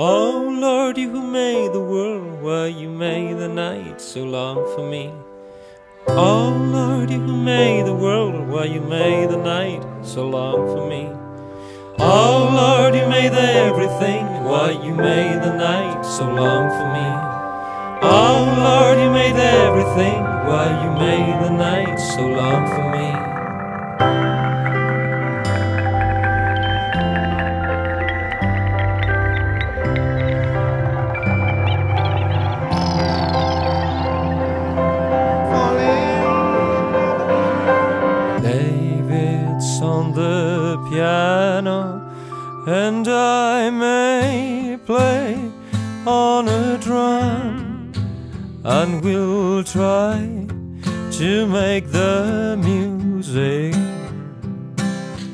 Oh Lord, you who made the world, why you made the night so long for me. Oh Lord, you who made the world, why you made the night so long for me. Oh Lord, you made everything, why you made the night so long for me. Oh Lord, you made everything, why you made the night so long for me. David's on the piano, and I may play on a drum, and we'll try to make the music.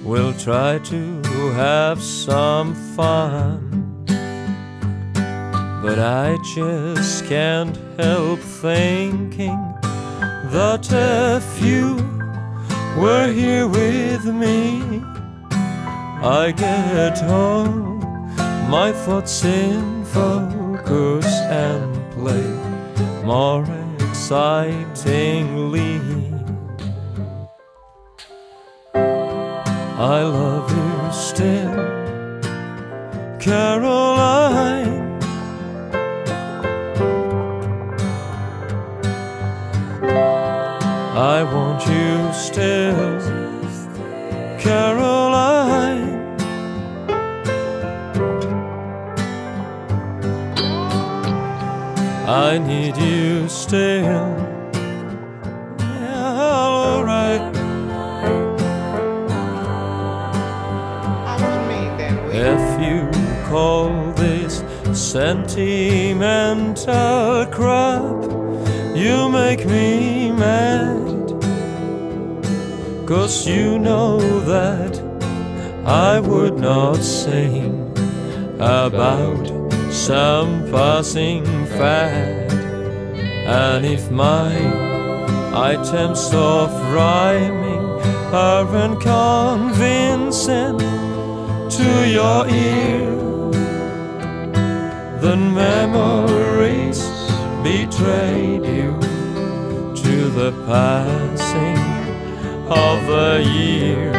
We'll try to have some fun, but I just can't help thinking that if you were here with me, I get home, my thoughts in focus and play more excitingly. I love you still, Caroline. I want you still, Caroline. I need you still, yeah, alright. If you call this sentimental crap, you make me mad, 'cause you know that I would not sing about some passing fad. And if my items of rhyming aren't convincing to your ear, then memories betrayed you to the passing of the year.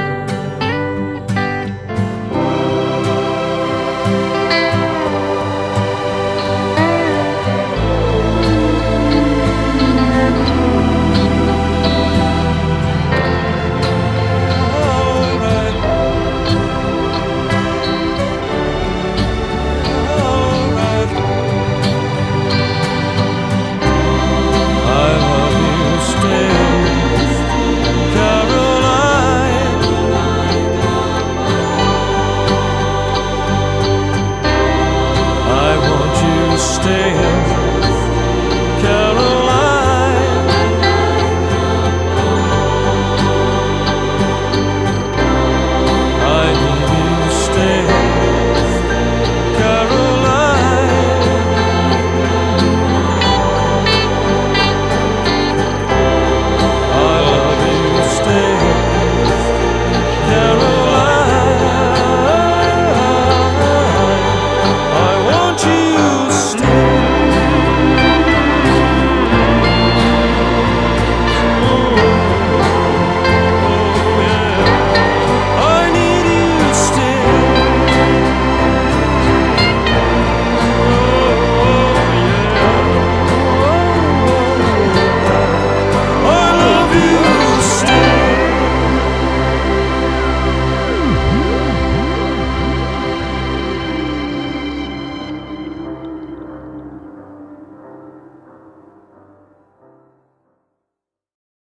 Stay.